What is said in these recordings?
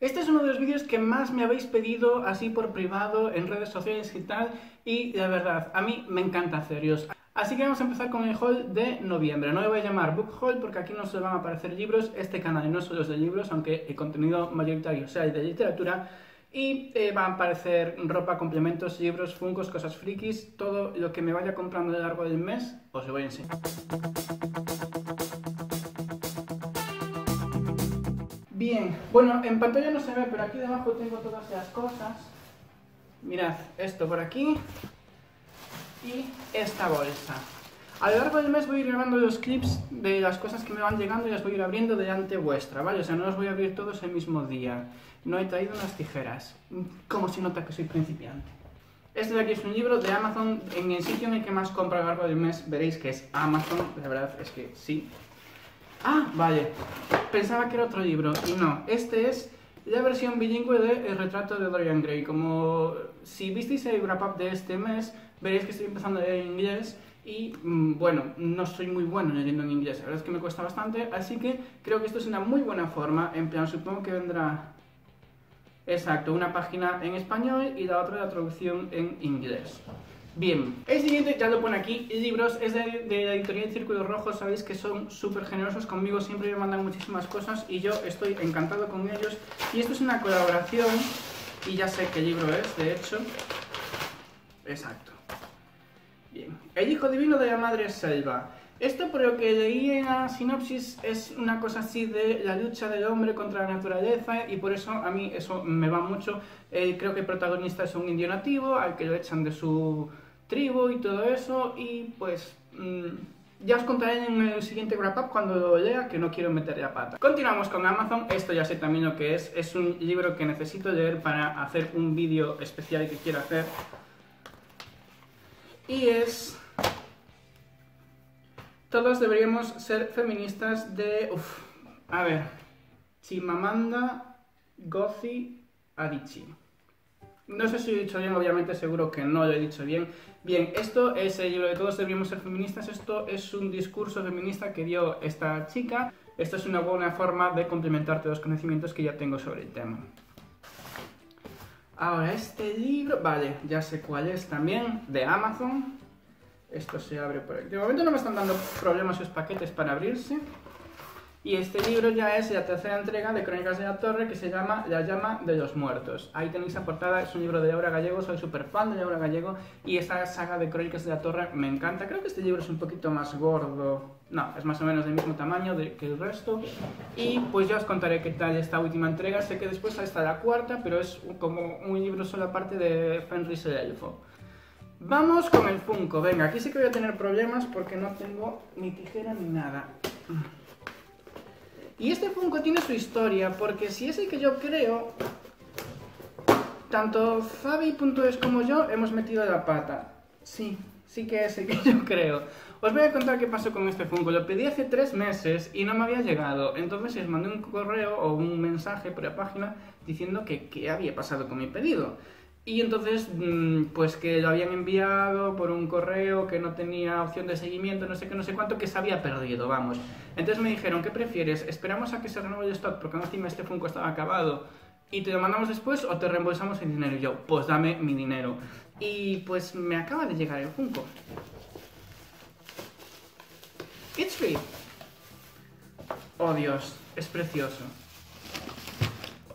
Este es uno de los vídeos que más me habéis pedido así por privado en redes sociales y tal, y de verdad, a mí me encanta hacerlos. Así que vamos a empezar con el haul de noviembre. No le voy a llamar book haul porque aquí no se van a aparecer libros. Este canal no solo es de libros, aunque el contenido mayoritario sea el de literatura. Y van a aparecer ropa, complementos, libros, funkos, cosas frikis. Todo lo que me vaya comprando a lo largo del mes os lo voy a enseñar. Bien, bueno, en pantalla no se ve, pero aquí debajo tengo todas las cosas. Mirad, esto por aquí. Y esta bolsa. A lo largo del mes voy a ir grabando los clips de las cosas que me van llegando y las voy a ir abriendo delante vuestra, ¿vale? O sea, no los voy a abrir todos el mismo día. No he traído unas tijeras. Como se nota que soy principiante. Este de aquí es un libro de Amazon. En el sitio en el que más compro a lo largo del mes veréis que es Amazon. La verdad es que sí. Ah, vale. Pensaba que era otro libro. Y no, este es la versión bilingüe de El retrato de Dorian Gray. Como si visteis el wrap-up de este mes, veréis que estoy empezando a leer en inglés y, bueno, no soy muy bueno leyendo en inglés. La verdad es que me cuesta bastante, así que creo que esto es una muy buena forma. En plan, supongo que vendrá, exacto, una página en español y la otra la traducción en inglés. Bien, el siguiente, ya lo pone aquí, libros, es de la editorial Círculo Rojo. Sabéis que son súper generosos conmigo, siempre me mandan muchísimas cosas y yo estoy encantado con ellos. Y esto es una colaboración, y ya sé qué libro es, de hecho. Exacto. Bien. El hijo divino de la madre selva. Esto, por lo que leí en la sinopsis, es una cosa así de la lucha del hombre contra la naturaleza, y por eso a mí eso me va mucho. Creo que el protagonista es un indio nativo al que lo echan de su tribu y todo eso, y pues ya os contaré en el siguiente wrap-up cuando lo lea, que no quiero meter la pata. Continuamos con Amazon. Esto ya sé también lo que es un libro que necesito leer para hacer un vídeo especial que quiero hacer. Y es Todos deberíamos ser feministas de... Uf, a ver, Chimamanda Ngozi Adichie. No sé si lo he dicho bien, obviamente seguro que no lo he dicho bien. Bien, esto es el libro de Todos deberíamos ser feministas. Esto es un discurso feminista que dio esta chica. Esto es una buena forma de complementarte los conocimientos que ya tengo sobre el tema. Ahora, este libro, vale, ya sé cuál es también, de Amazon. Esto se abre por aquí. De momento no me están dando problemas los paquetes para abrirse. Y este libro ya es la tercera entrega de Crónicas de la Torre, que se llama La Llama de los Muertos. Ahí tenéis la portada, es un libro de Laura Gallego, soy súper fan de Laura Gallego. Y esta saga de Crónicas de la Torre me encanta. Creo que este libro es un poquito más gordo. No, es más o menos del mismo tamaño que el resto. Y pues ya os contaré qué tal esta última entrega. Sé que después está la cuarta, pero es como un libro solo aparte de Fenris el Elfo. Vamos con el Funko. Venga, aquí sí que voy a tener problemas porque no tengo ni tijera ni nada. Y este Funko tiene su historia, porque si es el que yo creo, tanto Fabi.es como yo hemos metido la pata. Sí. Sí que es el que yo creo. Os voy a contar qué pasó con este Funko. Lo pedí hace 3 meses y no me había llegado. Entonces os mandé un correo o un mensaje por la página diciendo que qué había pasado con mi pedido. Y entonces, pues que lo habían enviado por un correo, que no tenía opción de seguimiento, no sé qué, no sé cuánto, que se había perdido, vamos. Entonces me dijeron, ¿qué prefieres? ¿Esperamos a que se renueve el stock? Porque encima este Funko estaba acabado. ¿Y te lo mandamos después o te reembolsamos el dinero? Y yo, pues dame mi dinero. Y pues me acaba de llegar el Funko. It's free. Oh Dios, es precioso.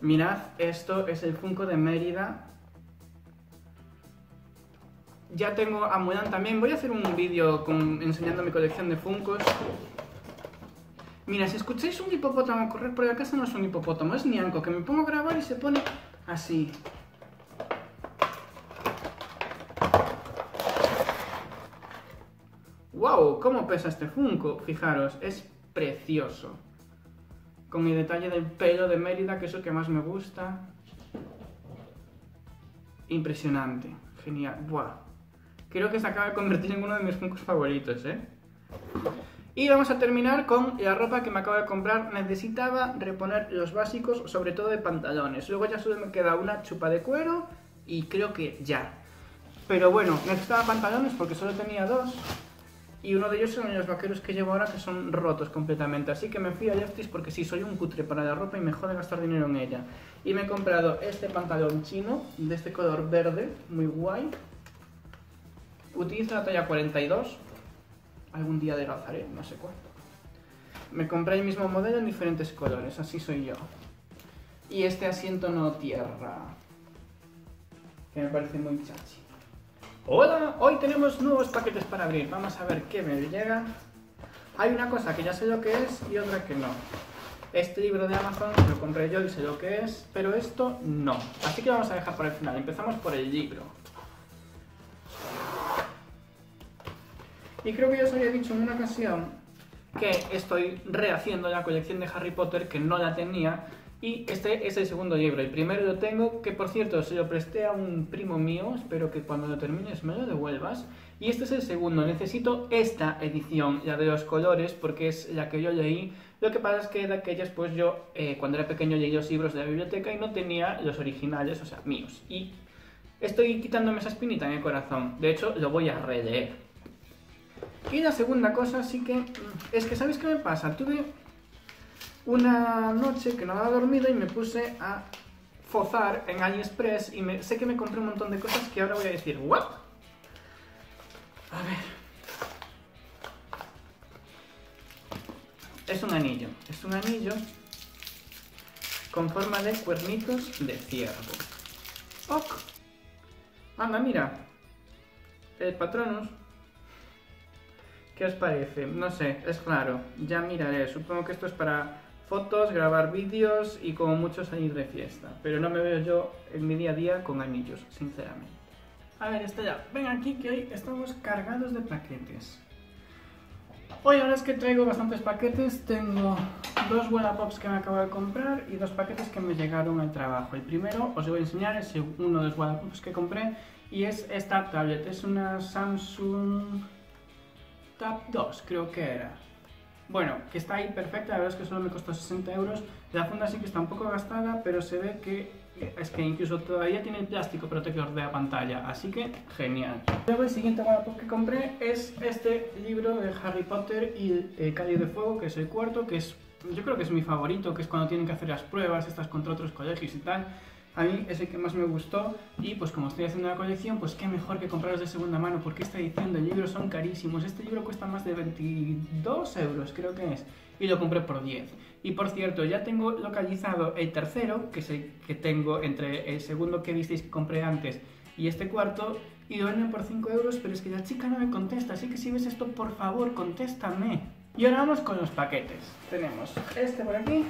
Mirad, esto es el Funko de Mérida. Ya tengo a Mulán también. Voy a hacer un vídeo enseñando mi colección de Funkos. Mira, si escucháis un hipopótamo correr por la casa, no es un hipopótamo, es Nianco, que me pongo a grabar y se pone así. ¡Wow! ¿Cómo pesa este Funko? Fijaros, es precioso. Con el detalle del pelo de Mérida, que es lo que más me gusta. Impresionante, genial. ¡Buah! Creo que se acaba de convertir en uno de mis Funkos favoritos, ¿eh? Y vamos a terminar con la ropa que me acabo de comprar. Necesitaba reponer los básicos, sobre todo de pantalones. Luego ya solo me queda una chupa de cuero y creo que ya. Pero bueno, necesitaba pantalones porque solo tenía 2. Y uno de ellos son los vaqueros que llevo ahora, que son rotos completamente. Así que me fui a Lefty's porque sí, soy un cutre para la ropa y me jode gastar dinero en ella. Y me he comprado este pantalón chino, de este color verde, muy guay. Utilizo la talla 42. Algún día adelgazaré, no sé cuánto. Me compré el mismo modelo en diferentes colores, así soy yo. Y este asiento no tierra, que me parece muy chachi. ¡Hola! Hoy tenemos nuevos paquetes para abrir. Vamos a ver qué me llega. Hay una cosa que ya sé lo que es y otra que no. Este libro de Amazon lo compré yo y sé lo que es, pero esto no. Así que lo vamos a dejar para el final. Empezamos por el libro. Y creo que ya os había dicho en una ocasión que estoy rehaciendo la colección de Harry Potter, que no la tenía. Y este es el segundo libro, el primero lo tengo, que por cierto se lo presté a un primo mío, espero que cuando lo termines me lo devuelvas. Y este es el segundo, necesito esta edición, la de los colores, porque es la que yo leí. Lo que pasa es que de aquellas pues yo cuando era pequeño leí los libros de la biblioteca y no tenía los originales, o sea, míos. Y estoy quitándome esa espinita en el corazón, de hecho lo voy a releer. Y la segunda cosa sí que, es que ¿sabéis qué me pasa? Tuve una noche que no había dormido y me puse a fozar en Aliexpress y sé que me compré un montón de cosas que ahora voy a decir, ¿what? A ver. Es un anillo con forma de cuernitos de ciervo. ¡Ok! Anda, mira. El Patronus. ¿Qué os parece? No sé, es raro. Ya miraré, supongo que esto es para fotos, grabar vídeos y como mucho salir de fiesta. Pero no me veo yo en mi día a día con anillos, sinceramente. A ver, Estela, ven aquí que hoy estamos cargados de paquetes. Hoy ahora es que traigo bastantes paquetes. Tengo dos Wallapops que me acabo de comprar y dos paquetes que me llegaron al trabajo. El primero os voy a enseñar, es uno de los Wallapops que compré y es esta tablet. Es una Samsung TAP2, creo que era. Bueno, que está ahí perfecta, la verdad es que solo me costó 60 euros. La funda sí que está un poco gastada, pero se ve que es que incluso todavía tiene el plástico protector de la pantalla, así que genial. Luego el siguiente Wallapop que compré es este libro de Harry Potter y el Cáliz de Fuego, que es el cuarto, que es, yo creo que es mi favorito, que es cuando tienen que hacer las pruebas estas contra otros colegios y tal. A mí es el que más me gustó y pues como estoy haciendo la colección, pues qué mejor que compraros de segunda mano porque esta edición de libros son carísimos. Este libro cuesta más de 22 euros, creo que es, y lo compré por 10. Y por cierto, ya tengo localizado el tercero, que es el que tengo entre el segundo que visteis que compré antes y este cuarto, y lo venden por 5 euros, pero es que la chica no me contesta, así que si ves esto, por favor, contéstame. Y ahora vamos con los paquetes. Tenemos este por aquí.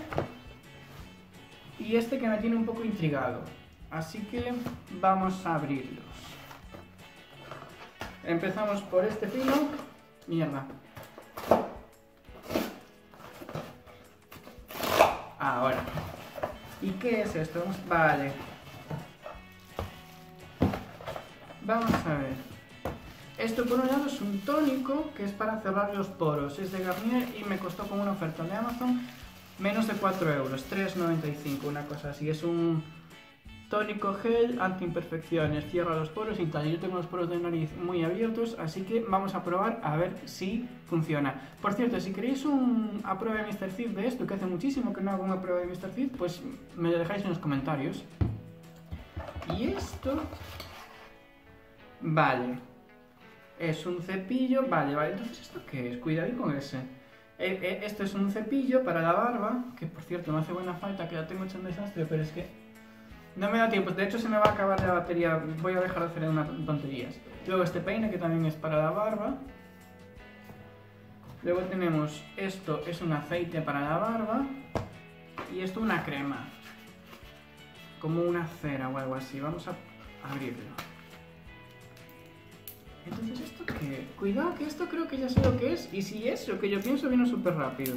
Y este que me tiene un poco intrigado, así que vamos a abrirlos. Empezamos por este fino. Mierda. Ahora. ¿Y qué es esto? Vale. Vamos a ver. Esto por un lado es un tónico que es para cerrar los poros. Es de Garnier y me costó como una oferta de Amazon. Menos de 4 euros, 3,95, una cosa así. Es un tónico gel anti-imperfecciones, cierra los poros y tal. Yo tengo los poros de nariz muy abiertos, así que vamos a probar a ver si funciona. Por cierto, si queréis una prueba de Mr. Cid de esto, que hace muchísimo que no hago una prueba de Mr. Cid, pues me lo dejáis en los comentarios. Y esto... Vale. Es un cepillo, vale. Entonces, ¿esto qué es? Cuidadito con ese. Esto es un cepillo para la barba, que por cierto no hace buena falta, que la tengo hecho un desastre, pero es que no me da tiempo. De hecho se me va a acabar la batería, voy a dejar de hacer unas tonterías. Luego este peine que también es para la barba. Luego tenemos esto, es un aceite para la barba. Y esto una crema, como una cera o algo así, vamos a abrirlo. Entonces, ¿esto qué? Cuidado, que esto creo que ya sé lo que es. Y si es lo que yo pienso, viene súper rápido.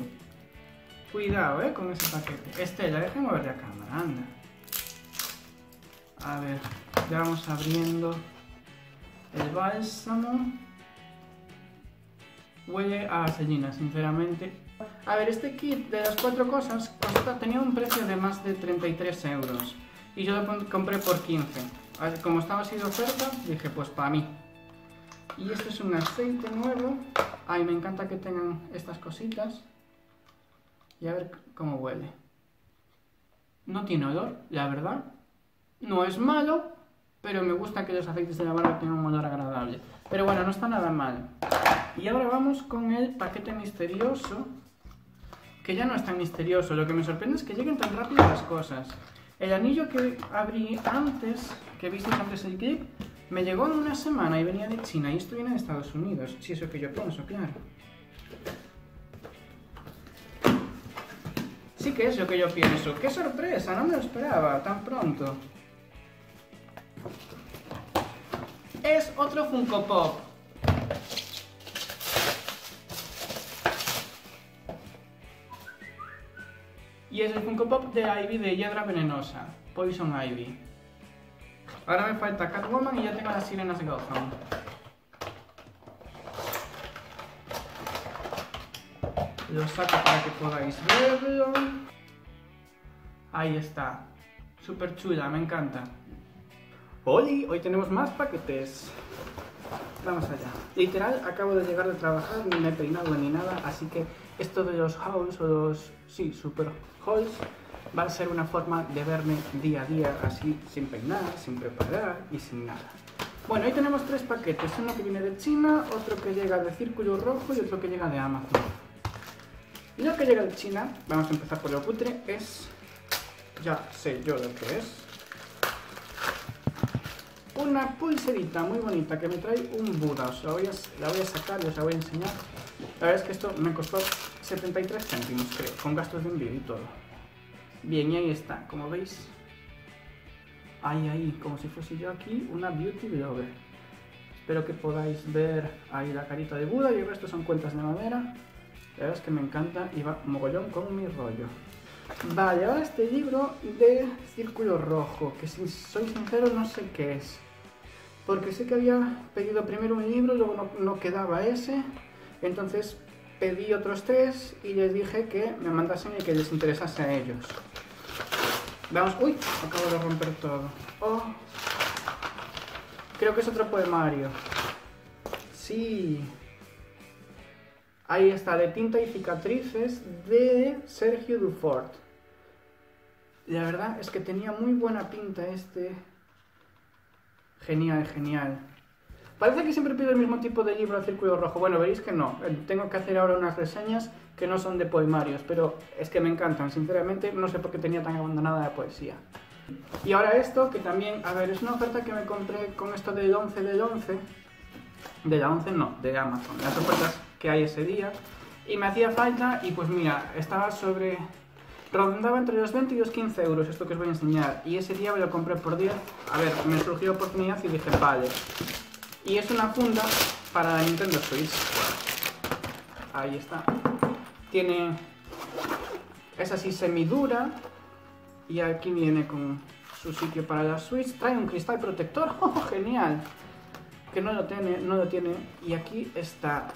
Cuidado, con ese paquete. Estela, déjame ver la cámara, anda. A ver, ya vamos abriendo el bálsamo. Huele a vaselina, sinceramente. A ver, este kit de las cuatro cosas tenía un precio de más de 33 euros. Y yo lo compré por 15. Como estaba así de oferta, dije, pues para mí. Y este es un aceite nuevo. Ay, me encanta que tengan estas cositas. Y a ver cómo huele. No tiene olor, la verdad. No es malo, pero me gusta que los aceites de la barba tengan un olor agradable. Pero bueno, no está nada mal. Y ahora vamos con el paquete misterioso, que ya no es tan misterioso. Lo que me sorprende es que lleguen tan rápido las cosas. El anillo que abrí antes, que visteis antes el clip, me llegó en una semana y venía de China, y esto viene de Estados Unidos, si es lo que yo pienso, claro. Sí que es lo que yo pienso. ¡Qué sorpresa! No me lo esperaba tan pronto. Es otro Funko Pop. Y es el Funko Pop de Ivy, de Hiedra Venenosa, Poison Ivy. Ahora me falta Catwoman y ya tengo las sirenas de Gotham. Lo saco para que podáis verlo. Ahí está. Súper chula, me encanta. ¡Oli! Hoy tenemos más paquetes. Vamos allá. Literal, acabo de llegar de trabajar, ni me he peinado ni nada, así que esto de los hauls o los... sí, super hauls va a ser una forma de verme día a día, así, sin peinar, sin preparar y sin nada. Bueno, hoy tenemos tres paquetes. Uno que viene de China, otro que llega de Círculo Rojo y otro que llega de Amazon. Lo que llega de China, vamos a empezar por lo putre, es... ya sé yo lo que es. Una pulserita muy bonita que me trae un Buda. Os la voy a sacar y os la voy a enseñar. La verdad es que esto me costó 73 céntimos, creo, con gastos de envío y todo. Bien, y ahí está, como veis. Ahí, como si fuese yo aquí, una beauty blogger. Espero que podáis ver ahí la carita de Buda, y el resto son cuentas de madera. La verdad es que me encanta y va mogollón con mi rollo. Vale, ahora este libro de Círculo Rojo, que si soy sincero no sé qué es. Porque sé que había pedido primero un libro, luego no quedaba ese. Entonces pedí otros tres y les dije que me mandasen el que les interesase a ellos. Vamos, uy, acabo de romper todo. Oh, creo que es otro poemario. Sí. Ahí está, de Tinta y Cicatrices, de Sergio Dufort. La verdad es que tenía muy buena pinta este. Genial, genial. Parece que siempre pido el mismo tipo de libro a Círculo Rojo. Bueno, veréis que no. Tengo que hacer ahora unas reseñas que no son de poemarios, pero es que me encantan. Sinceramente, no sé por qué tenía tan abandonada la poesía. Y ahora esto, que también, a ver, es una oferta que me compré con esto del 11 del 11. De la 11 no, de Amazon. Las ofertas que hay ese día, y me hacía falta, y pues mira, estaba sobre... rondaba entre los 20 y los 15 euros, esto que os voy a enseñar, y ese día me lo compré por 10, a ver, me surgió oportunidad y dije, vale. Y es una funda para la Nintendo Switch. Ahí está. Tiene... es así semidura, y aquí viene con su sitio para la Switch, trae un cristal protector, ¡oh, genial! Que no lo tiene, y aquí está...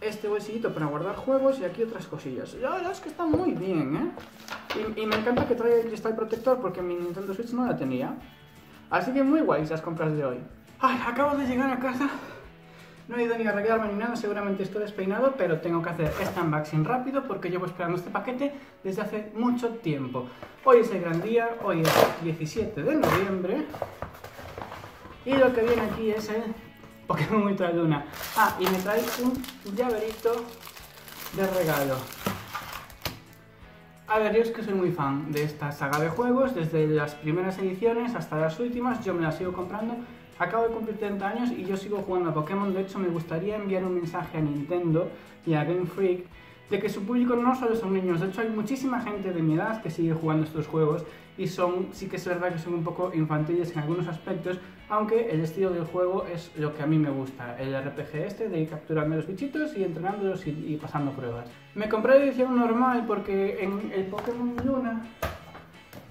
este bolsillito para guardar juegos y aquí otras cosillas. La verdad es que está muy bien, ¿eh? Y me encanta que traiga el cristal protector porque mi Nintendo Switch no la tenía. Así que muy guays las compras de hoy. Ay, acabo de llegar a casa. No he ido ni a arreglarme ni nada, seguramente estoy despeinado, pero tengo que hacer este unboxing rápido porque llevo esperando este paquete desde hace mucho tiempo. Hoy es el gran día, hoy es 17 de noviembre. Y lo que viene aquí es el... Pokémon Moon de Luna. Ah, y me trae un llaverito de regalo. A ver, yo es que soy muy fan de esta saga de juegos, desde las primeras ediciones hasta las últimas, yo me las sigo comprando. Acabo de cumplir 30 años y yo sigo jugando a Pokémon. De hecho, me gustaría enviar un mensaje a Nintendo y a Game Freak de que su público no solo son niños. De hecho, hay muchísima gente de mi edad que sigue jugando estos juegos y son, sí que es verdad que son un poco infantiles en algunos aspectos, aunque el estilo del juego es lo que a mí me gusta, el RPG este de ir capturando los bichitos y entrenándolos y pasando pruebas. Me compré la edición normal porque en el Pokémon Luna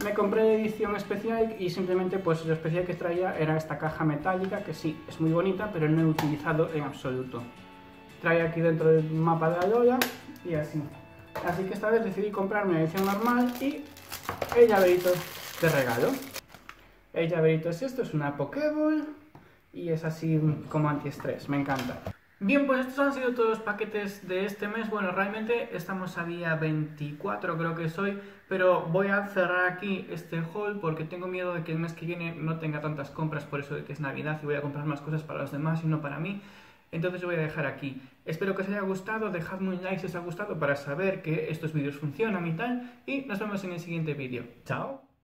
me compré la edición especial y simplemente pues lo especial que traía era esta caja metálica que sí, es muy bonita, pero no he utilizado en absoluto. Trae aquí dentro el mapa de la Lola y así. Así que esta vez decidí comprarme la edición normal y... el llaverito de regalo. El llaverito es esto, es una Pokéball. y es así como antiestrés, me encanta. Bien, pues estos han sido todos los paquetes de este mes. Bueno, realmente estamos a día 24, creo que es hoy, pero voy a cerrar aquí este haul porque tengo miedo de que el mes que viene no tenga tantas compras por eso de que es Navidad y voy a comprar más cosas para los demás y no para mí. Entonces yo voy a dejar aquí. Espero que os haya gustado, dejadme un like si os ha gustado para saber que estos vídeos funcionan y tal, y nos vemos en el siguiente vídeo. ¡Chao!